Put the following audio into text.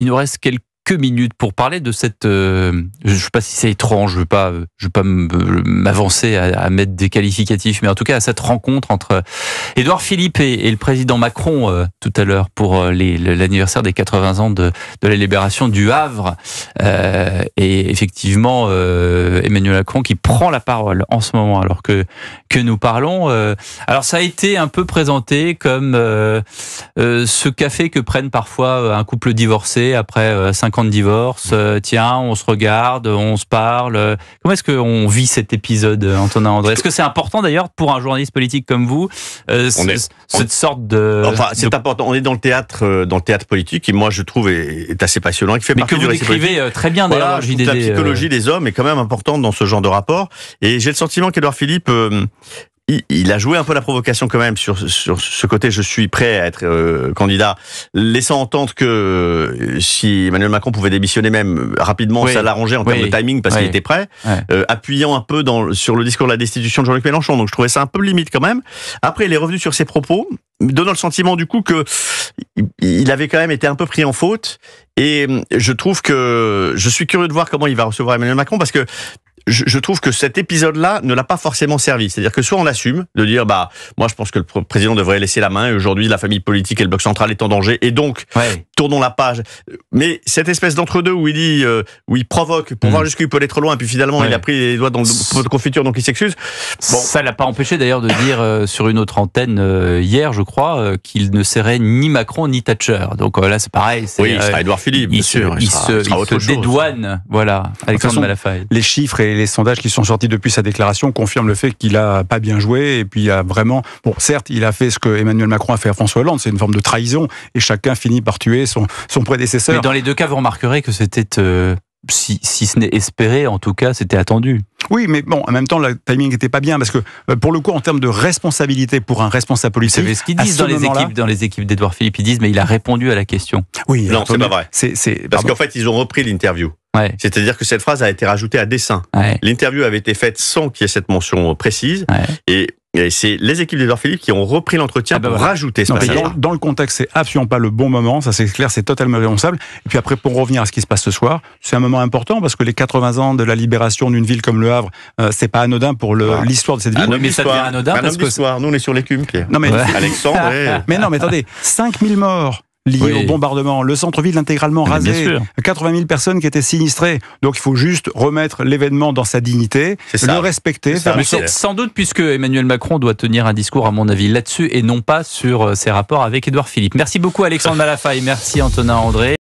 Il nous reste quelques minutes pour parler de cette... je ne sais pas si c'est étrange, je ne veux pas m'avancer à mettre des qualificatifs, mais en tout cas à cette rencontre entre Edouard Philippe et le président Macron tout à l'heure pour l'anniversaire des 80 ans de la libération du Havre. Et effectivement, Emmanuel Macron qui prend la parole en ce moment alors que nous parlons. Alors ça a été un peu présenté comme ce café que prennent parfois un couple divorcé après 50 de divorce, tiens, on se regarde, on se parle. Comment est-ce qu'on vit cet épisode, Antonin André? Est-ce que c'est important d'ailleurs pour un journaliste politique comme vous, cette sorte de... Enfin, c'est important. On est dans le théâtre politique qui, moi, je trouve, est assez passionnant. Qui fait mais que vous décrivez très bien d'ailleurs, JDD. La psychologie des hommes est quand même importante dans ce genre de rapport. Et j'ai le sentiment qu'Edouard Philippe... il a joué un peu la provocation quand même sur ce côté. Je suis prêt à être candidat, laissant entendre que si Emmanuel Macron pouvait démissionner même rapidement, oui, ça l'arrangeait en termes de timing parce qu'il était prêt. Appuyant un peu sur le discours de la destitution de Jean-Luc Mélenchon. Donc je trouvais ça un peu limite quand même. Après, il est revenu sur ses propos, donnant le sentiment du coup que il avait quand même été un peu pris en faute. Et je trouve que je suis curieux de voir comment il va recevoir Emmanuel Macron parce que. Je trouve que cet épisode-là ne l'a pas forcément servi. C'est-à-dire que soit on l'assume, de dire, bah, moi je pense que le président devrait laisser la main, et aujourd'hui la famille politique et le bloc central est en danger, et donc, tournons la page. Mais cette espèce d'entre-deux où il dit, où il provoque, pour voir jusqu'où il peut aller trop loin, et puis finalement il a pris les doigts dans le pot de confiture, donc il s'excuse. Bon. Ça l'a pas empêché d'ailleurs de dire sur une autre antenne hier, je crois, qu'il ne serait ni Macron ni Thatcher. Donc là c'est pareil. Oui, il sera Edouard Philippe, bien sûr. Il se dédouane, voilà, Alexandre Malafaye. Les chiffres et les sondages qui sont sortis depuis sa déclaration confirment le fait qu'il a pas bien joué et puis il a vraiment... Bon, certes, il a fait ce que Emmanuel Macron a fait à François Hollande, c'est une forme de trahison et chacun finit par tuer son prédécesseur. Mais dans les deux cas, vous remarquerez que c'était... Si ce n'est espéré, en tout cas, c'était attendu. Oui, mais bon, en même temps, le timing n'était pas bien, parce que, pour le coup, en termes de responsabilité pour un responsable politique... Vous savez ce qu'ils disent dans les équipes d'Edouard Philippe, ils disent, mais il a répondu à la question. Oui, non, c'est pas vrai. Parce qu'en fait, ils ont repris l'interview. Ouais. C'est-à-dire que cette phrase a été rajoutée à dessein. Ouais. L'interview avait été faite sans qu'il y ait cette mention précise, et c'est les équipes d'Edouard Philippe qui ont repris l'entretien pour rajouter ce passage. Dans le contexte, c'est absolument pas le bon moment, ça c'est clair, c'est totalement responsable. Et puis après, pour revenir à ce qui se passe ce soir, c'est un moment important parce que les 80 ans de la libération d'une ville comme Le Havre, c'est pas anodin pour l'histoire de cette ville. Ah, non, mais ça devient anodin parce que... Nous on est sur l'écume, Pierre. Non, mais... Alexandre est... Mais non, mais attendez, 5000 morts liés au bombardement, le centre-ville intégralement rasé, 80 000 personnes qui étaient sinistrées. Donc il faut juste remettre l'événement dans sa dignité, le respecter. Mais sans doute, puisque Emmanuel Macron doit tenir un discours, à mon avis, là-dessus, et non pas sur ses rapports avec Edouard Philippe. Merci beaucoup Alexandre Malafaye, merci Antonin André.